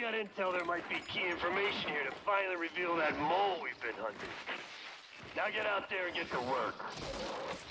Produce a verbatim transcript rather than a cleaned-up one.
got intel there might be key information here to finally reveal that mole we've been hunting. Now get out there and get to work.